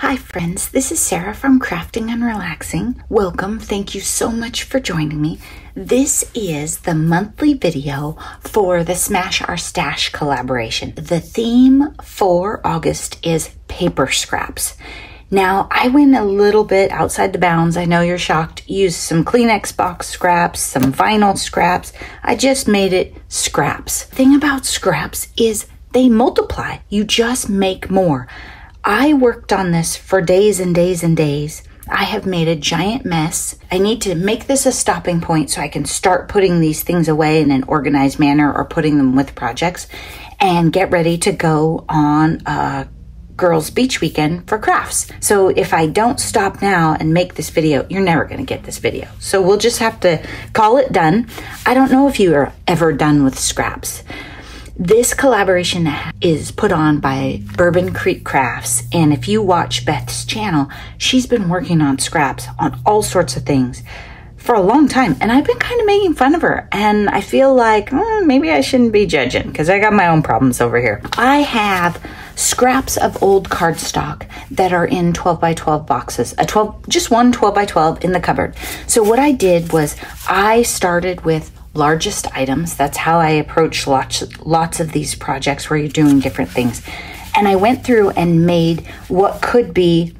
Hi friends, this is Sarah from Crafting and Relaxing. Welcome, thank you so much for joining me. This is the monthly video for the Smash Our Stash collaboration. The theme for August is paper scraps. Now, I went a little bit outside the bounds. I know you're shocked. Used some Kleenex box scraps, some vinyl scraps. I just made it scraps. The thing about scraps is they multiply. You just make more. I worked on this for days and days and days. I have made a giant mess. I need to make this a stopping point so I can start putting these things away in an organized manner or putting them with projects and get ready to go on a girls' beach weekend for crafts. So if I don't stop now and make this video, you're never gonna get this video. So we'll just have to call it done. I don't know if you are ever done with scraps. This collaboration is put on by Bourbon Creek Crafts, and if you watch Beth's channel, she's been working on scraps on all sorts of things for a long time, and I've been kind of making fun of her, and I feel like maybe I shouldn't be judging because I got my own problems over here. I have scraps of old cardstock that are in 12 by 12 boxes, just one 12 by 12 in the cupboard. So what I did was I started with largest items. That's how I approach lots of these projects where you're doing different things. And I went through and made what could be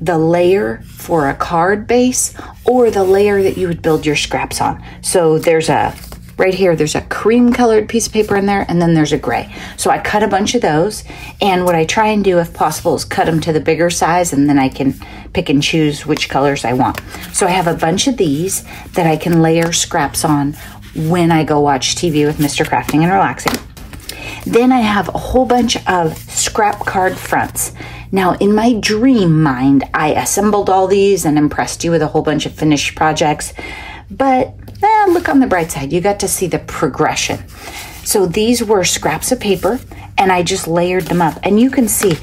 the layer for a card base or the layer that you would build your scraps on. So there's a right here, there's a cream colored piece of paper in there, and then there's a gray. So I cut a bunch of those, and what I try and do if possible is cut them to the bigger size, and then I can pick and choose which colors I want. So I have a bunch of these that I can layer scraps on when I go watch TV with Mr. Crafting and Relaxing. Then I have a whole bunch of scrap card fronts. Now, in my dream mind, I assembled all these and impressed you with a whole bunch of finished projects, but look on the bright side, you got to see the progression. So these were scraps of paper, and I just layered them up. And you can see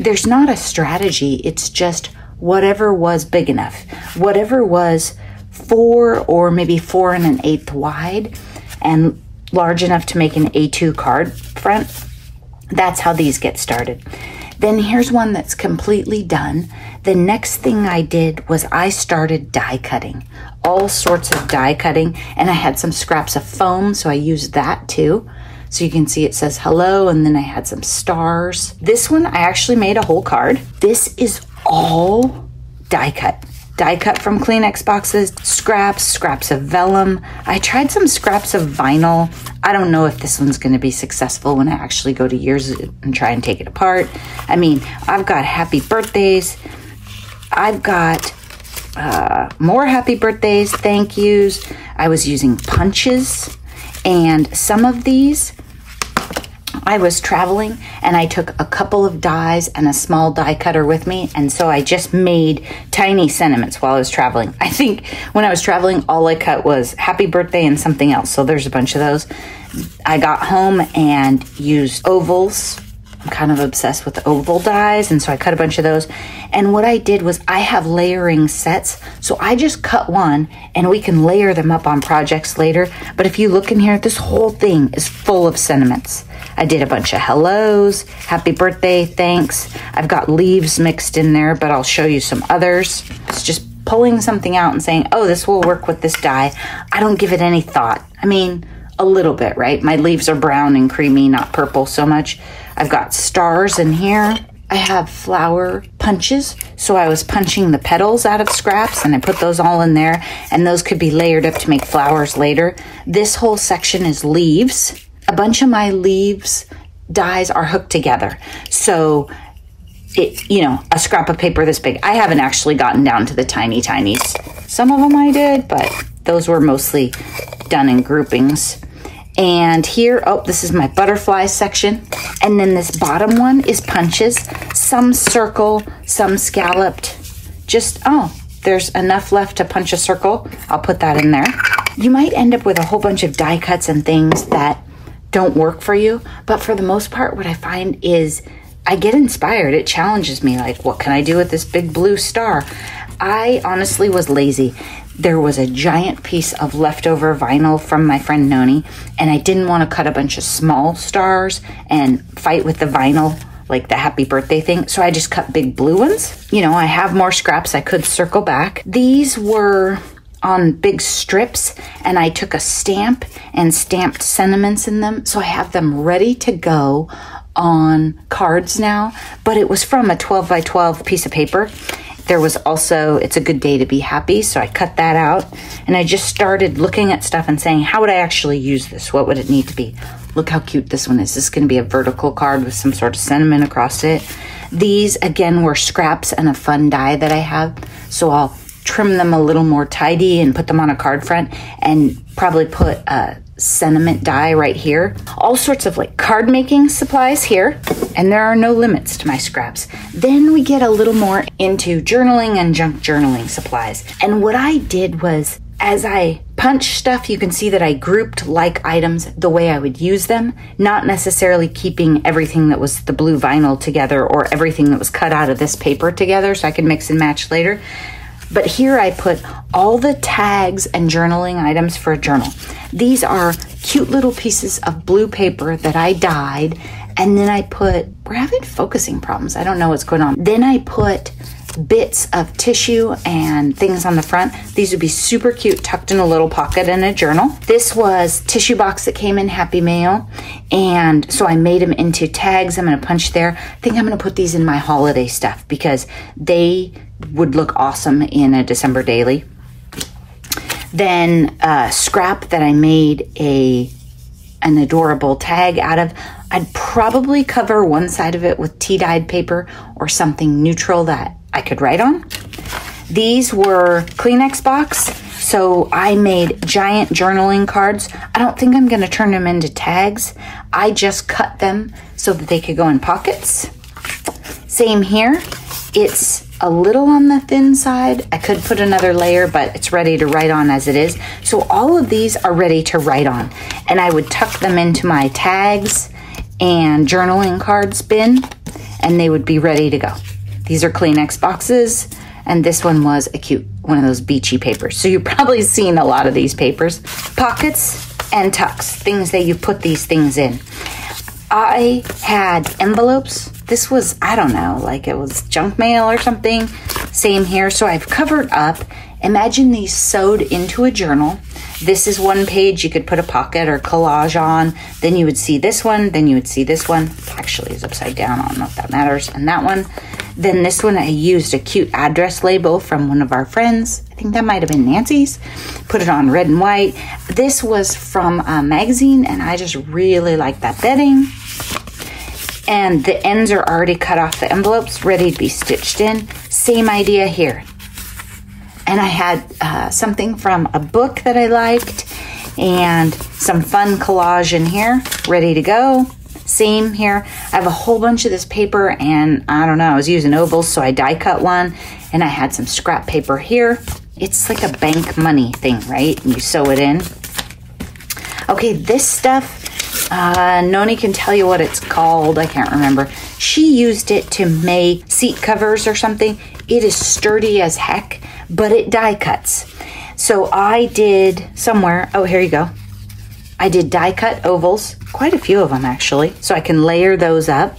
there's not a strategy, it's just whatever was big enough. Whatever was 4 or maybe 4 1/8 wide and large enough to make an A2 card front, that's how these get started. Then here's one that's completely done. The next thing I did was I started die cutting, all sorts of die cutting, and I had some scraps of foam, so I used that too. So you can see it says hello, and then I had some stars. This one, I actually made a whole card. This is all die cut from Kleenex boxes, scraps, scraps of vellum. I tried some scraps of vinyl. I don't know if this one's gonna be successful when I actually go to years and try and take it apart. I mean, I've got happy birthdays. I've got more happy birthdays, thank yous. I was using punches, and some of these, I was traveling and I took a couple of dies and a small die cutter with me, and so I just made tiny sentiments while I was traveling. I think when I was traveling, all I cut was happy birthday and something else, so there's a bunch of those. I got home and used ovals. I'm kind of obsessed with oval dies, and so I cut a bunch of those. And what I did was I have layering sets, so I just cut one and we can layer them up on projects later. But if you look in here, this whole thing is full of sentiments. I did a bunch of hellos, happy birthday, thanks. I've got leaves mixed in there, but I'll show you some others. It's just pulling something out and saying, oh, this will work with this die. I don't give it any thought. I mean, a little bit, right? My leaves are brown and creamy, not purple so much. I've got stars in here. I have flower punches, so I was punching the petals out of scraps, and I put those all in there, and those could be layered up to make flowers later. This whole section is leaves. A bunch of my leaves dies are hooked together, so it, you know, a scrap of paper this big. I haven't actually gotten down to the tiny tinies. Some of them I did, but those were mostly done in groupings. And here, oh, this is my butterfly section. And then this bottom one is punches, some circle, some scalloped. Just, oh, there's enough left to punch a circle. I'll put that in there. You might end up with a whole bunch of die cuts and things that don't work for you. But for the most part, what I find is I get inspired. It challenges me. Like, what can I do with this big blue star? I honestly was lazy. There was a giant piece of leftover vinyl from my friend Noni, and I didn't want to cut a bunch of small stars and fight with the vinyl like the happy birthday thing. So I just cut big blue ones. You know, I have more scraps I could circle back. These were on big strips, and I took a stamp and stamped sentiments in them. So I have them ready to go on cards now, but it was from a 12 by 12 piece of paper. There was also, it's a good day to be happy. So I cut that out and I just started looking at stuff and saying, how would I actually use this? What would it need to be? Look how cute this one is. This is going to be a vertical card with some sort of sentiment across it. These again were scraps and a fun die that I have. So I'll trim them a little more tidy and put them on a card front and probably put a sentiment die right here. All sorts of like card making supplies here, and there are no limits to my scraps. Then we get a little more into journaling and junk journaling supplies. And what I did was, as I punch stuff, you can see that I grouped like items the way I would use them, not necessarily keeping everything that was the blue vinyl together or everything that was cut out of this paper together so I could mix and match later. But here I put all the tags and journaling items for a journal. These are cute little pieces of blue paper that I dyed, and then I put, we're having focusing problems. I don't know what's going on. Then I put bits of tissue and things on the front. These would be super cute, tucked in a little pocket in a journal. This was tissue box that came in Happy Mail, and so I made them into tags. I'm gonna punch there. I think I'm gonna put these in my holiday stuff because they would look awesome in a December daily. Then scrap that I made an adorable tag out of. I'd probably cover one side of it with tea dyed paper or something neutral that I could write on. These were Kleenex box. So I made giant journaling cards. I don't think I'm gonna turn them into tags. I just cut them so that they could go in pockets. Same here. It's a little on the thin side. I could put another layer, but it's ready to write on as it is. So all of these are ready to write on. And I would tuck them into my tags and journaling cards bin, and they would be ready to go. These are Kleenex boxes, and this one was a cute one of those beachy papers. So you've probably seen a lot of these papers. Pockets and tucks, things that you put these things in. I had envelopes. This was, I don't know, like it was junk mail or something. Same here. So I've covered up. Imagine these sewed into a journal. This is one page you could put a pocket or collage on. Then you would see this one. Then you would see this one. Actually, it's upside down. I don't know if that matters. And that one. Then this one, I used a cute address label from one of our friends. I think that might have been Nancy's. Put it on red and white. This was from a magazine, and I just really like that bedding. And the ends are already cut off the envelopes, ready to be stitched in. Same idea here. And I had something from a book that I liked and some fun collage in here, ready to go. Same here. I have a whole bunch of this paper, and I don't know, I was using ovals, so I die cut one, and I had some scrap paper here. It's like a bank money thing, right? You sew it in. Okay, this stuff, Noni can tell you what it's called. I can't remember. She used it to make seat covers or something. It is sturdy as heck, but it die cuts. So I did somewhere, oh, here you go. I did die cut ovals, quite a few of them actually, so I can layer those up.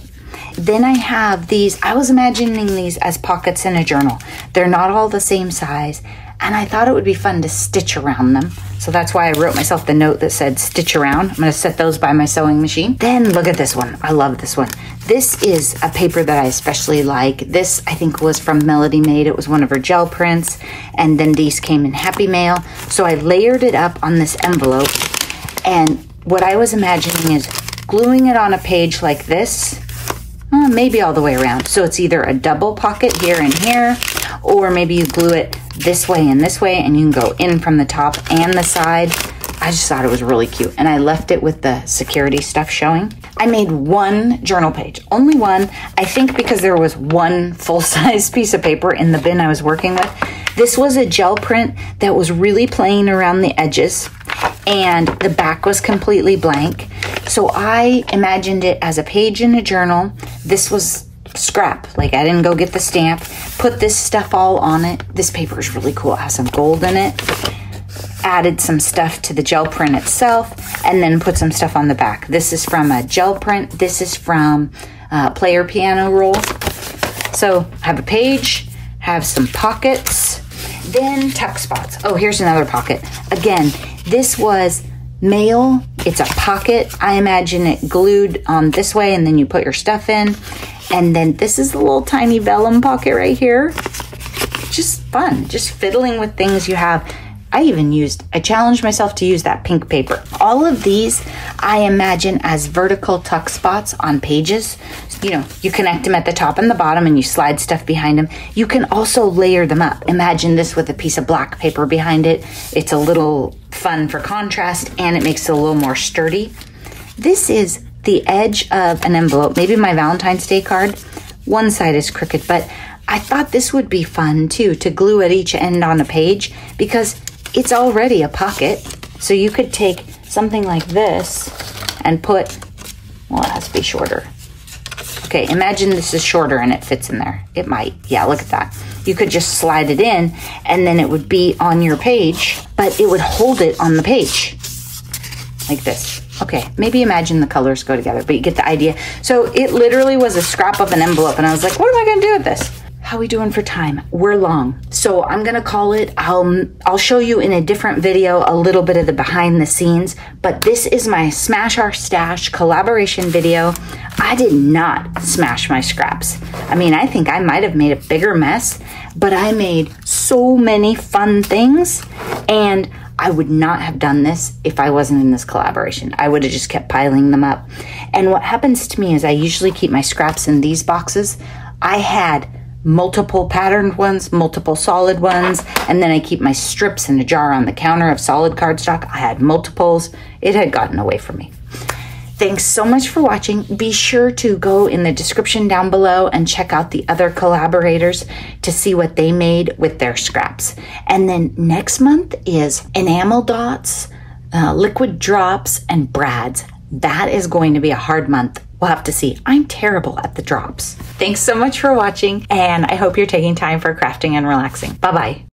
Then I have these, I was imagining these as pockets in a journal. They're not all the same size, and I thought it would be fun to stitch around them. So that's why I wrote myself the note that said stitch around. I'm gonna set those by my sewing machine. Then look at this one, I love this one. This is a paper that I especially like. This I think was from Melody Made. It was one of her gel prints, and then these came in Happy Mail. So I layered it up on this envelope. And what I was imagining is gluing it on a page like this, maybe all the way around. So it's either a double pocket here and here, or maybe you glue it this way, and you can go in from the top and the side. I just thought it was really cute, and I left it with the security stuff showing. I made one journal page, only one. I think because there was one full-size piece of paper in the bin I was working with. This was a gel print that was really plain around the edges, and the back was completely blank. So I imagined it as a page in a journal. This was scrap, like I didn't go get the stamp, put this stuff all on it. This paper is really cool, it has some gold in it. Added some stuff to the gel print itself, and then put some stuff on the back. This is from a gel print. This is from player piano roll. So I have a page, have some pockets, then tuck spots. Oh, here's another pocket. Again, this was mail. It's a pocket. I imagine it glued on this way, and then you put your stuff in. And then this is the little tiny vellum pocket right here. Just fun, just fiddling with things you have. I challenged myself to use that pink paper. All of these, I imagine as vertical tuck spots on pages. You know, you connect them at the top and the bottom and you slide stuff behind them. You can also layer them up. Imagine this with a piece of black paper behind it. It's a little fun for contrast and it makes it a little more sturdy. This is the edge of an envelope, maybe my Valentine's Day card. One side is crooked, but I thought this would be fun too, to glue at each end on a page because it's already a pocket. So you could take something like this and put, well, it has to be shorter. Okay, imagine this is shorter and it fits in there. It might, yeah, look at that. You could just slide it in and then it would be on your page, but it would hold it on the page like this. Okay, maybe imagine the colors go together, but you get the idea. So it literally was a scrap of an envelope and I was like, what am I gonna do with this? How we doing for time? We're long, so I'm gonna call it. I'll show you in a different video a little bit of the behind the scenes, but this is my Smash Our Stash collaboration video. I did not smash my scraps. I mean, I think I might have made a bigger mess, but I made so many fun things, and I would not have done this if I wasn't in this collaboration. I would have just kept piling them up. And what happens to me is I usually keep my scraps in these boxes. I had multiple patterned ones, multiple solid ones, and then I keep my strips in a jar on the counter of solid cardstock. I had multiples. It had gotten away from me. Thanks so much for watching. Be sure to go in the description down below and check out the other collaborators to see what they made with their scraps. And then next month is enamel dots, liquid drops, and brads. That is going to be a hard month. We'll have to see. I'm terrible at the drops. Thanks so much for watching, and I hope you're taking time for crafting and relaxing. Bye-bye.